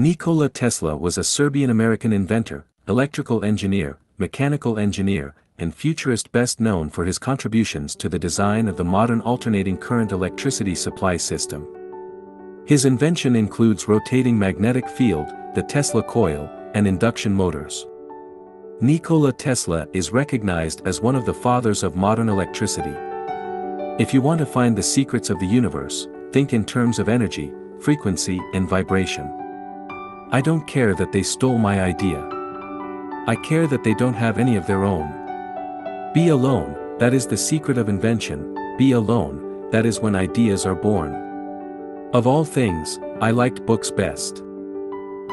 Nikola Tesla was a Serbian-American inventor, electrical engineer, mechanical engineer, and futurist best known for his contributions to the design of the modern alternating current electricity supply system. His invention includes rotating magnetic field, the Tesla coil, and induction motors. Nikola Tesla is recognized as one of the fathers of modern electricity. If you want to find the secrets of the universe, think in terms of energy, frequency, and vibration. I don't care that they stole my idea. I care that they don't have any of their own. Be alone, that is the secret of invention. Be alone, that is when ideas are born. Of all things, I liked books best.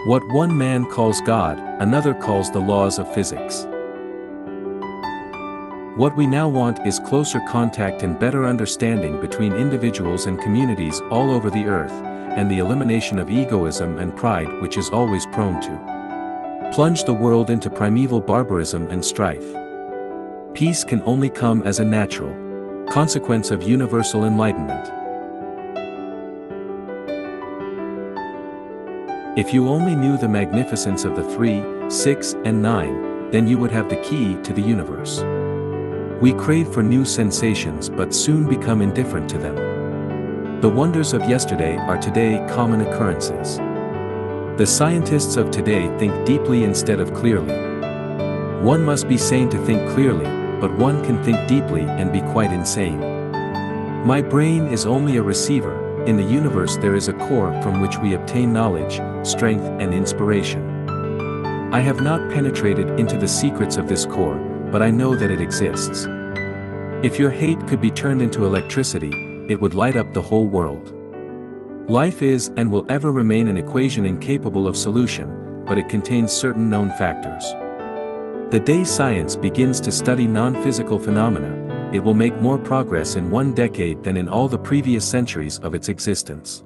What one man calls God, another calls the laws of physics. What we now want is closer contact and better understanding between individuals and communities all over the earth, and the elimination of egoism and pride which is always prone to plunge the world into primeval barbarism and strife. Peace can only come as a natural consequence of universal enlightenment. If you only knew the magnificence of the 3, 6, and 9, then you would have the key to the universe. We crave for new sensations but soon become indifferent to them. The wonders of yesterday are today common occurrences. The scientists of today think deeply instead of clearly. One must be sane to think clearly, but one can think deeply and be quite insane. My brain is only a receiver. In the universe there is a core from which we obtain knowledge, strength, and inspiration. I have not penetrated into the secrets of this core, but I know that it exists. If your hate could be turned into electricity, it would light up the whole world. Life is and will ever remain an equation incapable of solution, but it contains certain known factors. The day science begins to study non-physical phenomena, it will make more progress in 1 decade than in all the previous centuries of its existence.